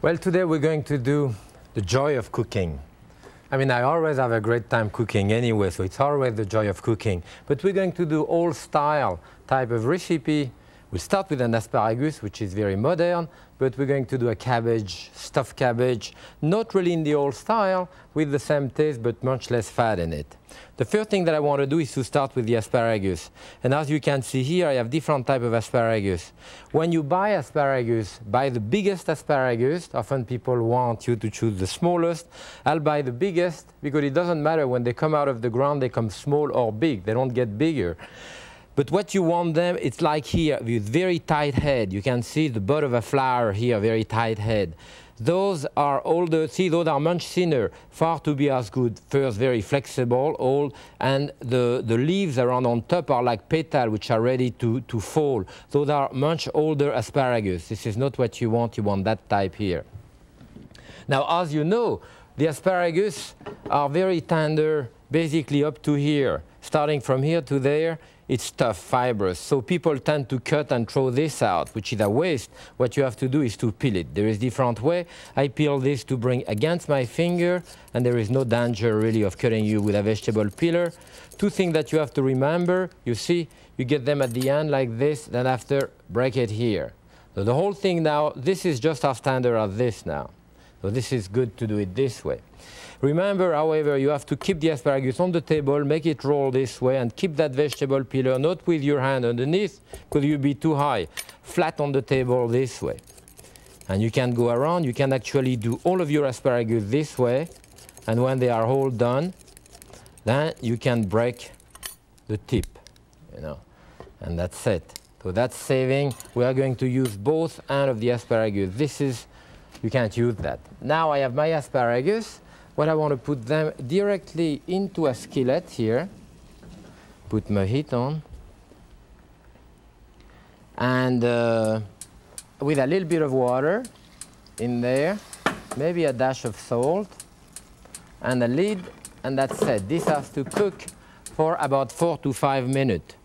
Well, today we're going to do the joy of cooking. I mean, I always have a great time cooking anyway, so it's always the joy of cooking. But we're going to do all style type of recipe. We'll start with an asparagus, which is very modern, but we're going to do a cabbage, stuffed cabbage, not really in the old style, with the same taste, but much less fat in it. The first thing that I want to do is to start with the asparagus. And as you can see here, I have different types of asparagus. When you buy asparagus, buy the biggest asparagus. Often people want you to choose the smallest. I'll buy the biggest because it doesn't matter when they come out of the ground, they come small or big. They don't get bigger. But what you want them, it's like here, with very tight head. You can see the butt of a flower here, very tight head. Those are older, see, those are much thinner, far to be as good. First, very flexible, old, and the leaves around on top are like petals, which are ready to fall. Those are much older asparagus. This is not what you want that type here. Now, as you know, the asparagus are very tender, basically up to here. Starting from here to there, it's tough, fibrous. So people tend to cut and throw this out, which is a waste. What you have to do is to peel it. There is different way. I peel this to bring against my finger, and there is no danger really of cutting you with a vegetable peeler. Two things that you have to remember, you see, you get them at the end like this, then after, break it here. So the whole thing now, this is just as standard as this now. So this is good to do it this way. Remember, however, you have to keep the asparagus on the table, make it roll this way, and keep that vegetable peeler, not with your hand underneath, because you'll be too high, flat on the table this way. And you can go around, you can actually do all of your asparagus this way, and when they are all done, then you can break the tip, you know, and that's it. So that's saving. We are going to use both ends of the asparagus. This is, you can't use that. Now I have my asparagus. Well, I want to put them directly into a skillet here, put my heat on, and with a little bit of water in there, maybe a dash of salt, and a lid, and that's it. This has to cook for about 4 to 5 minutes.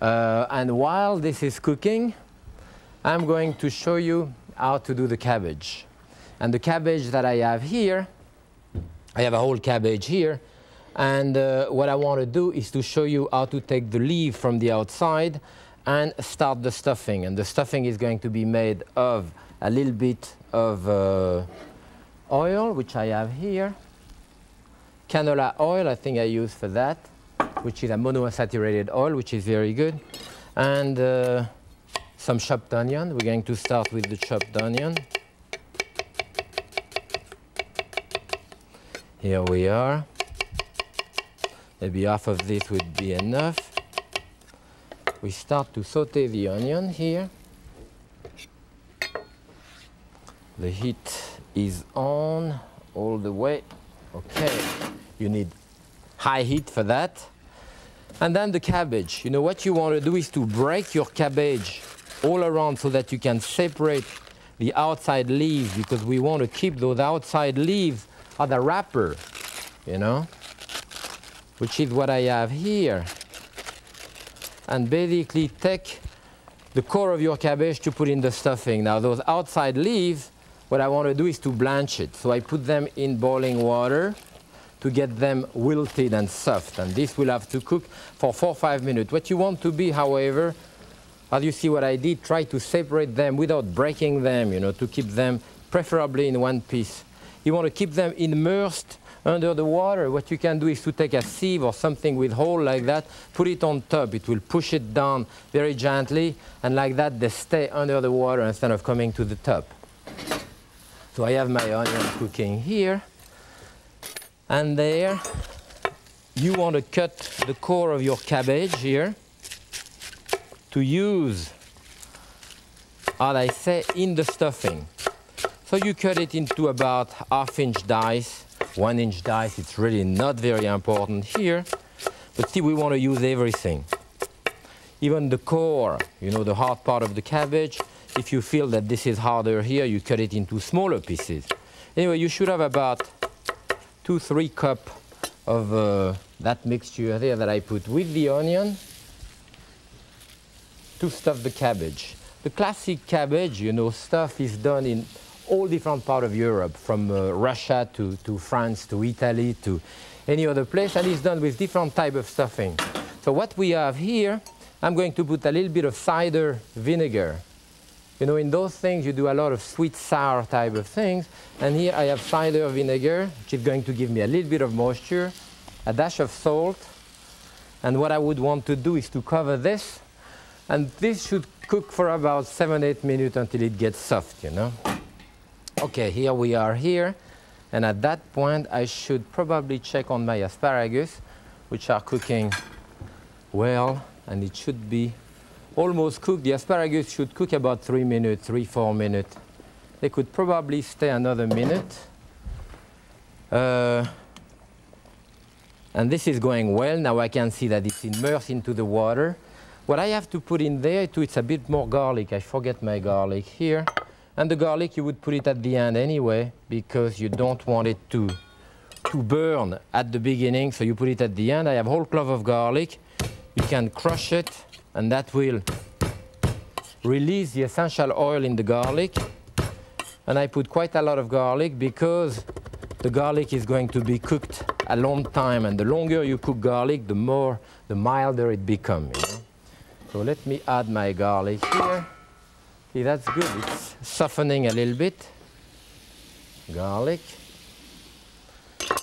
And while this is cooking, I'm going to show you how to do the cabbage. And the cabbage that I have here, I have a whole cabbage here, and what I want to do is to show you how to take the leaf from the outside and start the stuffing. And the stuffing is going to be made of a little bit of oil, which I have here, canola oil, I think I use for that, which is a monounsaturated oil, which is very good, and some chopped onion. We're going to start with the chopped onion. Here we are. Maybe half of this would be enough. We start to saute the onion here. The heat is on all the way. Okay, you need high heat for that. And then the cabbage. You know what you want to do is to break your cabbage all around so that you can separate the outside leaves, because we want to keep those outside leaves the wrapper, you know, which is what I have here. And basically take the core of your cabbage to put in the stuffing. Now those outside leaves, what I want to do is to blanch it. So I put them in boiling water to get them wilted and soft. And this will have to cook for 4 or 5 minutes. What you want to be, however, as you see what I did, try to separate them without breaking them, you know, to keep them preferably in one piece. You want to keep them immersed under the water. What you can do is to take a sieve or something with hole like that, put it on top. It will push it down very gently, and like that they stay under the water instead of coming to the top. So I have my onion cooking here and there. You want to cut the core of your cabbage here to use, as I say, in the stuffing. So you cut it into about half-inch dice, 1-inch dice. It's really not very important here. But see, we want to use everything. Even the core, you know, the hard part of the cabbage. If you feel that this is harder here, you cut it into smaller pieces. Anyway, you should have about 2–3 cups of that mixture there that I put with the onion to stuff the cabbage. The classic cabbage, you know, stuff is done in all different parts of Europe, from Russia to France to Italy to any other place, and it's done with different type of stuffing. So what we have here, I'm going to put a little bit of cider vinegar. You know, in those things you do a lot of sweet, sour type of things, and here I have cider vinegar, which is going to give me a little bit of moisture, a dash of salt, and what I would want to do is to cover this, and this should cook for about 7-8 minutes until it gets soft, you know. Okay, here we are here, and at that point I should probably check on my asparagus, which are cooking well, and it should be almost cooked. The asparagus should cook about 3 minutes, 3-4 minutes. They could probably stay another minute. And this is going well. Now I can see that it's immersed into the water. What I have to put in there too, it's a bit more garlic. I forget my garlic here. And the garlic, you would put it at the end anyway, because you don't want it to burn at the beginning. So you put it at the end. I have a whole clove of garlic. You can crush it, and that will release the essential oil in the garlic. And I put quite a lot of garlic because the garlic is going to be cooked a long time, and the longer you cook garlic, the milder it becomes. You know? So let me add my garlic here. See, that's good. It's softening a little bit. Garlic.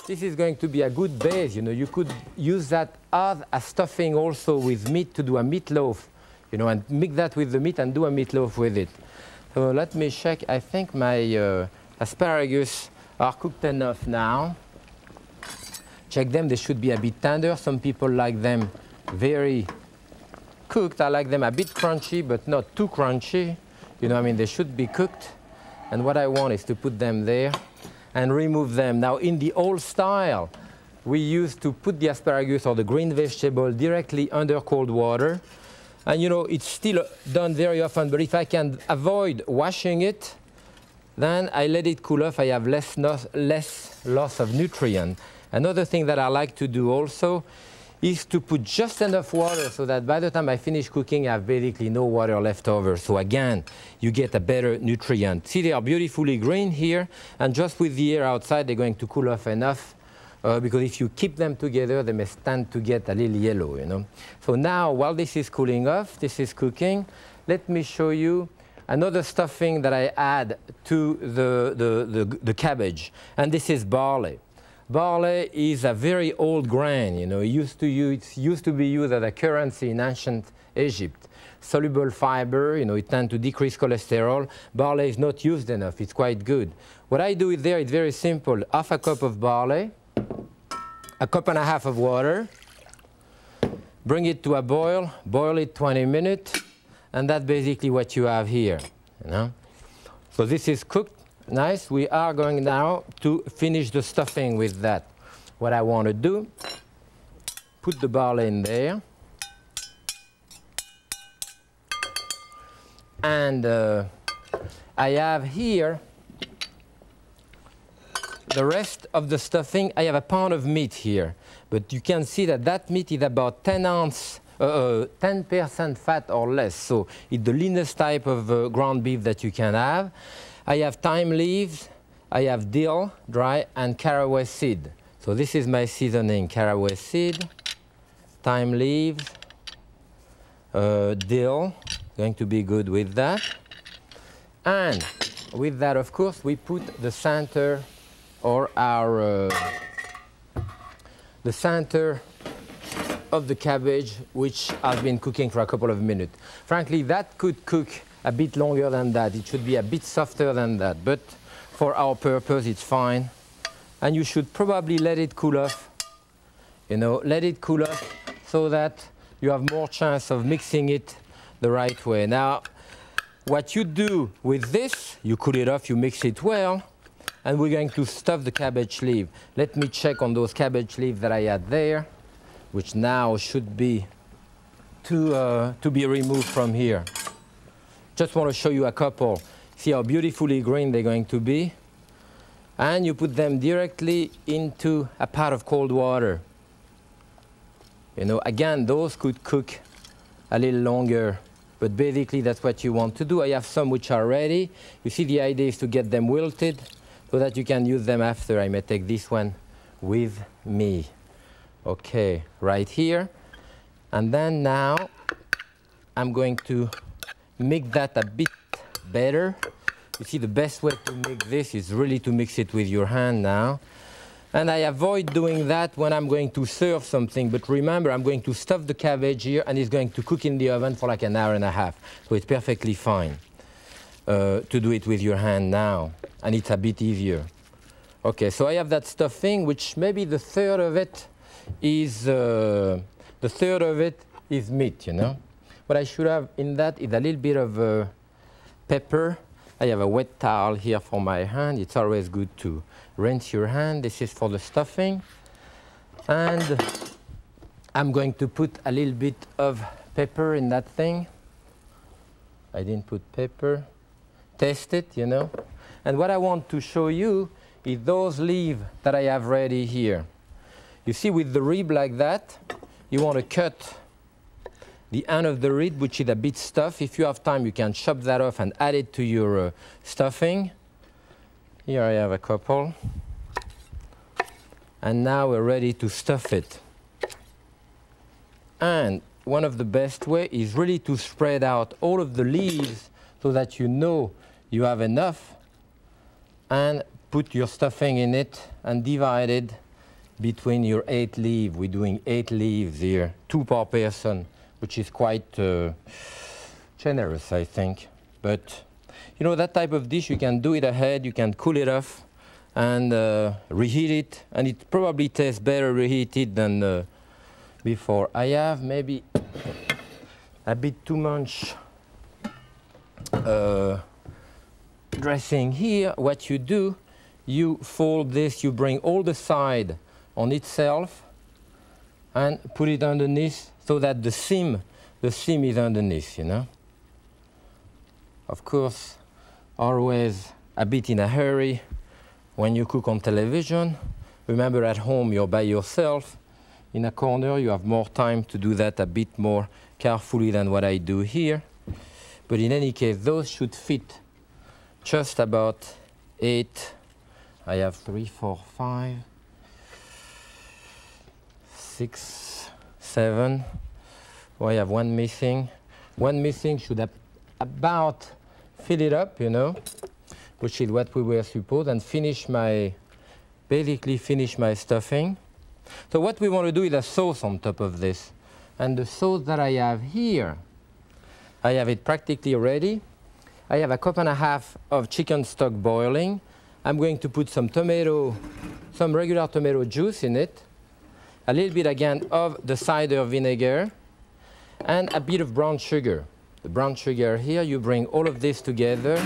This is going to be a good base, you know. You could use that as a stuffing also with meat to do a meatloaf, you know, and mix that with the meat and do a meatloaf with it. So let me check. I think my asparagus are cooked enough now. Check them, they should be a bit tender. Some people like them very cooked. I like them a bit crunchy, but not too crunchy. You know, I mean, they should be cooked. And what I want is to put them there and remove them. Now, in the old style, we used to put the asparagus or the green vegetable directly under cold water. And you know, it's still done very often, but if I can avoid washing it, then I let it cool off. I have less loss of nutrient. Another thing that I like to do also is to put just enough water so that by the time I finish cooking, I have basically no water left over. So again, you get a better nutrient. See, they are beautifully green here, and just with the air outside, they're going to cool off enough because if you keep them together, they may stand to get a little yellow, you know. So now, while this is cooling off, this is cooking, let me show you another stuffing that I add to the cabbage, and this is barley. Barley is a very old grain, you know. It used to be used as a currency in ancient Egypt. Soluble fiber, you know, it tends to decrease cholesterol. Barley is not used enough, it's quite good. What I do there, it's very simple. Half a cup of barley, 1.5 cups of water, bring it to a boil, boil it 20 minutes, and that's basically what you have here, you know. So this is cooked. Nice, we are going now to finish the stuffing with that. What I want to do, put the barley in there. And I have here the rest of the stuffing. I have a pound of meat here, but you can see that that meat is about 10% fat or less, so it's the leanest type of ground beef that you can have. I have thyme leaves, I have dill, dry, and caraway seed. So this is my seasoning, caraway seed, thyme leaves, dill, going to be good with that. And with that, of course, we put the center or the center of the cabbage, which has been cooking for a couple of minutes. Frankly, that could cook a bit longer than that. It should be a bit softer than that, but for our purpose, it's fine. And you should probably let it cool off, you know, let it cool off so that you have more chance of mixing it the right way. Now, what you do with this, you cool it off, you mix it well, and we're going to stuff the cabbage leaf. Let me check on those cabbage leaves that I had there, which now should be to be removed from here. Just want to show you a couple. See how beautifully green they're going to be. And you put them directly into a pot of cold water. You know, again, those could cook a little longer But basically, that's what you want to do. I have some which are ready. You see, the idea is to get them wilted so that you can use them after. I may take this one with me. Okay, right here. And then now, I'm going to mix that a bit better. You see, the best way to mix this is really to mix it with your hand now. And I avoid doing that when I'm going to serve something. But remember, I'm going to stuff the cabbage here, and it's going to cook in the oven for like an hour and a half. So it's perfectly fine to do it with your hand now. And it's a bit easier. OK, so I have that stuffing, which maybe the third of it is meat, you know? What I should have in that is a little bit of pepper. I have a wet towel here for my hand. It's always good to rinse your hand. This is for the stuffing. And I'm going to put a little bit of pepper in that thing. I didn't put pepper. Taste it, you know. And what I want to show you is those leaves that I have ready here. You see, with the rib like that, you want to cut the end of the rib, which is a bit stuffed. If you have time, you can chop that off and add it to your stuffing. Here I have a couple. And now we're ready to stuff it. And one of the best ways is really to spread out all of the leaves so that you know you have enough. And put your stuffing in it and divide it between your 8 leaves. We're doing 8 leaves here, 2 per person, which is quite generous, I think. But you know, that type of dish, you can do it ahead, you can cool it off and reheat it. And it probably tastes better reheated than before. I have maybe a bit too much dressing here. What you do, you fold this, you bring all the side on itself and put it underneath, so that the seam is underneath, you know. Of course, always a bit in a hurry when you cook on television. Remember, at home, you're by yourself. In a corner, you have more time to do that a bit more carefully than what I do here. But in any case, those should fit just about 8. I have 3, 4, 5, 6, 7. Oh, I have one missing. One missing should about fill it up, you know, which is what we were supposed, and basically finish my stuffing. So what we want to do is a sauce on top of this. And the sauce that I have here, I have it practically ready. I have a cup and a half of chicken stock boiling. I'm going to put some regular tomato juice in it. A little bit, again, of the cider vinegar and a bit of brown sugar. The brown sugar here, you bring all of this together,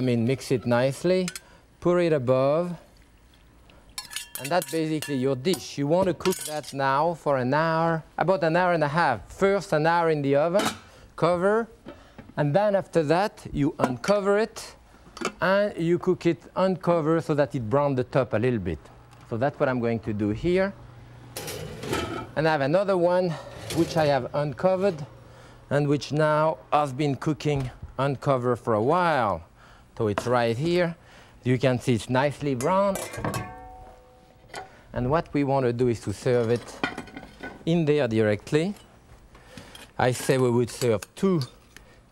mix it nicely, pour it above, and that's basically your dish. You want to cook that now for an hour, about an hour and a half. First, an hour in the oven, cover, and then after that, you uncover it, and you cook it uncovered so that it browns the top a little bit. So that's what I'm going to do here. And I have another one which I have uncovered and which now has been cooking uncovered for a while. So it's right here. You can see it's nicely browned. And what we want to do is to serve it in there directly. I say we would serve 2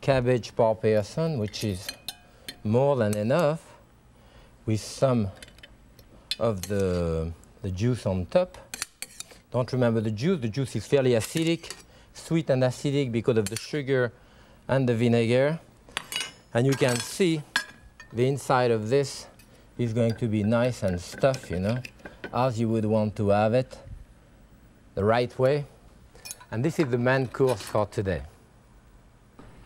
cabbage per person, which is more than enough, with some of the juice on top. Don't remember the juice. The juice is fairly acidic, sweet and acidic because of the sugar and the vinegar. And you can see the inside of this is going to be nice and stuffed, you know, as you would want to have it the right way. And this is the main course for today.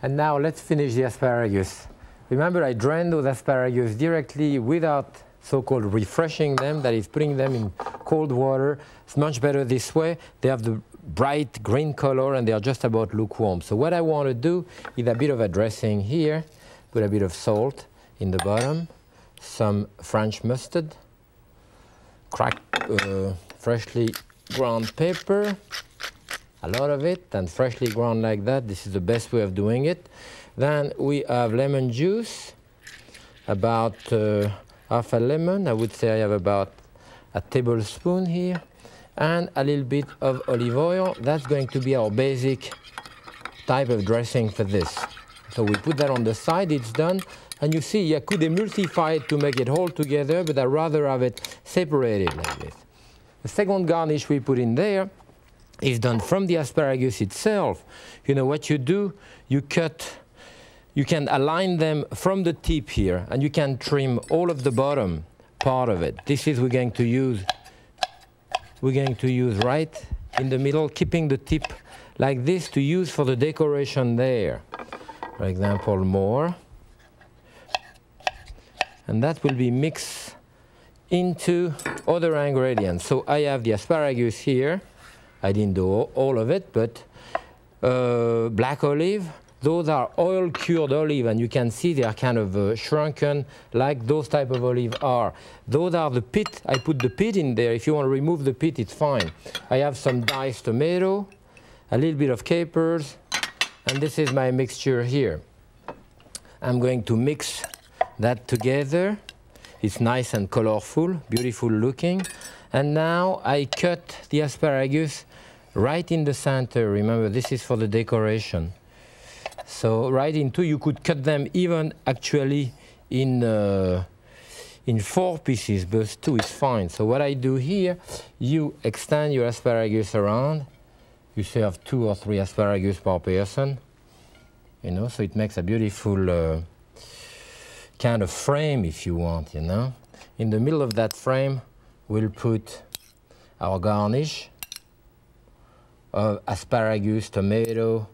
And now let's finish the asparagus. Remember, I drained those asparagus directly without so-called refreshing them, that is, putting them in cold water. It's much better this way. They have the bright green color, and they are just about lukewarm. So what I want to do is a bit of a dressing here. Put a bit of salt in the bottom, some French mustard, cracked freshly ground pepper, a lot of it, and freshly ground like that. This is the best way of doing it. Then we have lemon juice, about half a lemon. I would say I have about a tablespoon here, and a little bit of olive oil. That's going to be our basic type of dressing for this. So we put that on the side, it's done. And you see, I could emulsify it to make it all together, but I'd rather have it separated like this. The second garnish we put in there is done from the asparagus itself. You know what you do? You cut, you can align them from the tip here, and you can trim all of the bottom part of it. This is we're going to use right in the middle, keeping the tip like this to use for the decoration there. For example, more. And that will be mixed into other ingredients. So I have the asparagus here. I didn't do all of it, but black olive. Those are oil-cured olive, and you can see they are kind of shrunken like those type of olive are. Those are the pit. I put the pit in there. If you want to remove the pit, it's fine. I have some diced tomato, a little bit of capers, and this is my mixture here. I'm going to mix that together. It's nice and colorful, beautiful looking. And now I cut the asparagus right in the center. Remember, this is for the decoration. So right into, you could cut them even actually in four pieces, but two is fine. So what I do here, you extend your asparagus around. You serve 2 or 3 asparagus per person, you know, so it makes a beautiful kind of frame, if you want, you know. In the middle of that frame, we'll put our garnish of asparagus, tomato,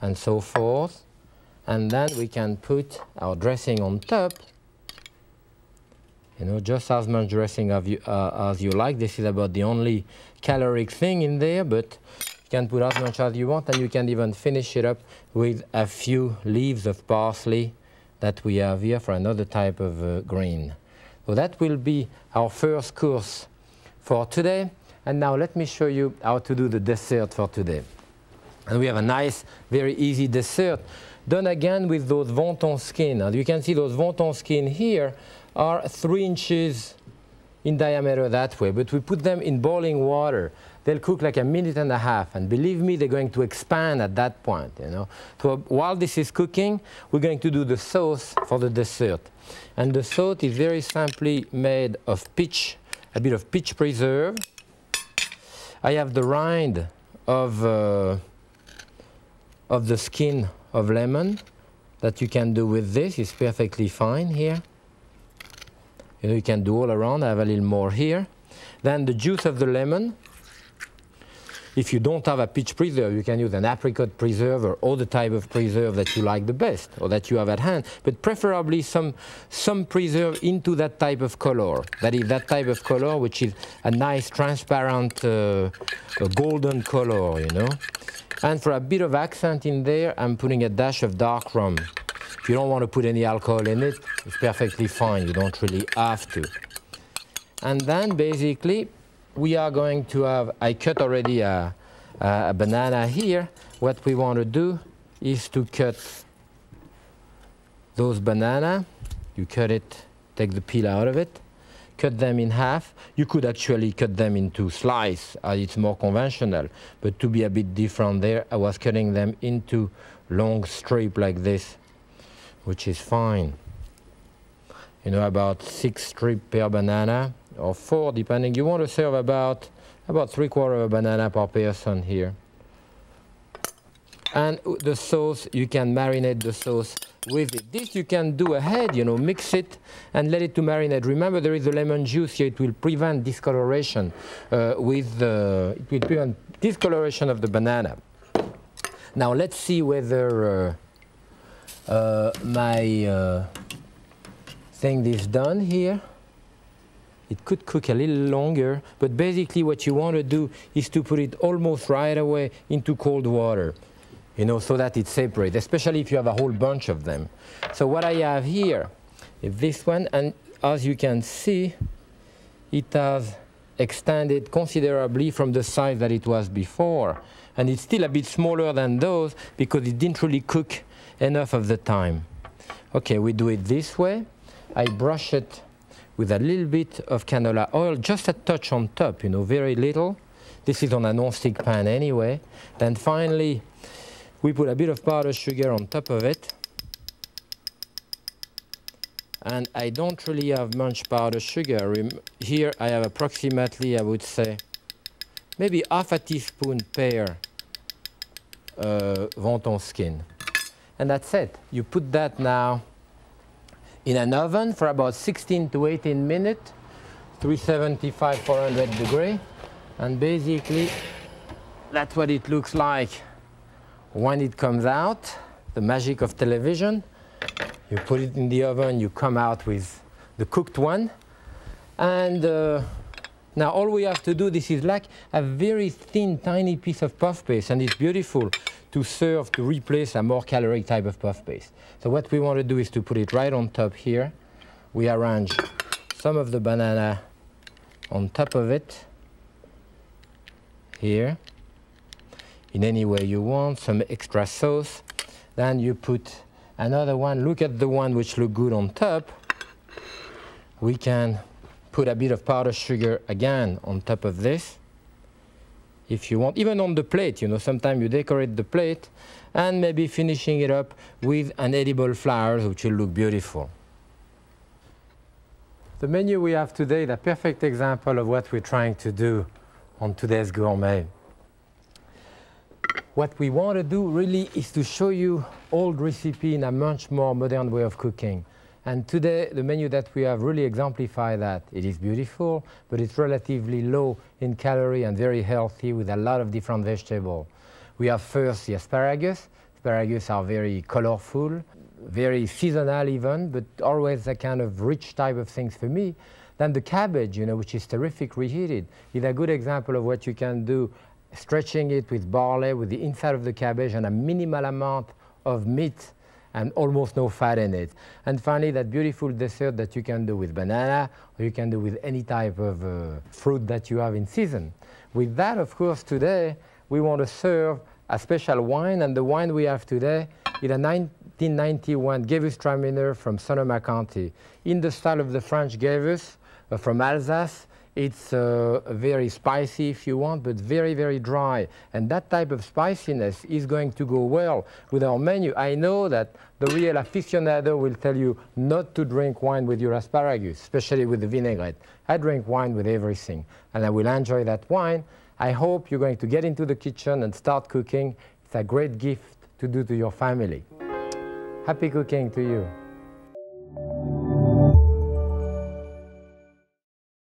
and so forth. And then we can put our dressing on top, you know, just as much dressing as you like. This is about the only caloric thing in there, but you can put as much as you want, and you can even finish it up with a few leaves of parsley that we have here for another type of green. So that will be our first course for today. And now let me show you how to do the dessert for today. And we have a nice, very easy dessert, done again with those wonton skin. And you can see those wonton skin here are 3 inches in diameter that way, but we put them in boiling water. They'll cook like a minute and a half, and believe me, they're going to expand at that point, you know. So while this is cooking, we're going to do the sauce for the dessert. And the sauce is very simply made of peach, a bit of peach preserve. I have the rind of the skin of lemon that you can do with this. It's perfectly fine here. You know, you can do all around. I have a little more here. Then the juice of the lemon. If you don't have a peach preserve, you can use an apricot preserve or all the type of preserve that you like the best or that you have at hand, but preferably some preserve into that type of color. That is that type of color, which is a nice transparent golden color, you know. And for a bit of accent in there, I'm putting a dash of dark rum. If you don't want to put any alcohol in it, it's perfectly fine. You don't really have to. And then basically, we are going to have, I cut already a banana here. What we want to do is to cut those banana. You cut it, take the peel out of it, cut them in half. You could actually cut them into slices, it's more conventional. But to be a bit different there, I was cutting them into long strips like this, which is fine. You know, about 6 strips per banana, or 4 depending. You want to serve about 3/4 of a banana per person here. And the sauce, you can marinate the sauce with it. This you can do ahead, you know, mix it and let it to marinate. Remember, there is the lemon juice here. It will prevent discoloration it will prevent discoloration of the banana. Now let's see whether my thing is done here. It could cook a little longer, but basically what you want to do is to put it almost right away into cold water, you know, so that it's separate, especially if you have a whole bunch of them. So what I have here is this one, and as you can see, it has extended considerably from the size that it was before, and it's still a bit smaller than those because it didn't really cook enough of the time. Okay, we do it this way. I brush it with a little bit of canola oil, just a touch on top, you know, very little. This is on a non-stick pan anyway. Then finally, we put a bit of powdered sugar on top of it. And I don't really have much powdered sugar. Here I have approximately, I would say, maybe half a teaspoon pear wonton skin. And that's it. You put that now in an oven for about 16 to 18 minutes, 375, 400 degrees. And basically, that's what it looks like when it comes out, the magic of television. You put it in the oven, you come out with the cooked one. And now all we have to do, this is like a very thin, tiny piece of puff paste, and it's beautiful to serve to replace a more caloric type of puff paste. So what we want to do is to put it right on top here. We arrange some of the banana on top of it here, in any way you want, some extra sauce. Then you put another one. Look at the one which look good on top. We can put a bit of powdered sugar again on top of this, if you want, even on the plate, you know, sometimes you decorate the plate, and maybe finishing it up with an edible flower, which will look beautiful. The menu we have today is a perfect example of what we're trying to do on today's gourmet. What we want to do really is to show you old recipe in a much more modern way of cooking. And today, the menu that we have really exemplifies that. It is beautiful, but it's relatively low in calorie and very healthy with a lot of different vegetables. We have first the asparagus. Asparagus are very colorful, very seasonal even, but always a kind of rich type of things for me. Then the cabbage, you know, which is terrific reheated, is a good example of what you can do, stretching it with barley, with the inside of the cabbage and a minimal amount of meat and almost no fat in it. And finally, that beautiful dessert that you can do with banana, or you can do with any type of fruit that you have in season. With that, of course, today, we want to serve a special wine, and the wine we have today is a 1991 Gewürztraminer from Sonoma County. In the style of the French Gewürz, from Alsace, it's very spicy if you want, but very, very dry. And that type of spiciness is going to go well with our menu. I know that the real aficionado will tell you not to drink wine with your asparagus, especially with the vinaigrette. I drink wine with everything, and I will enjoy that wine. I hope you're going to get into the kitchen and start cooking. It's a great gift to do to your family. Happy cooking to you.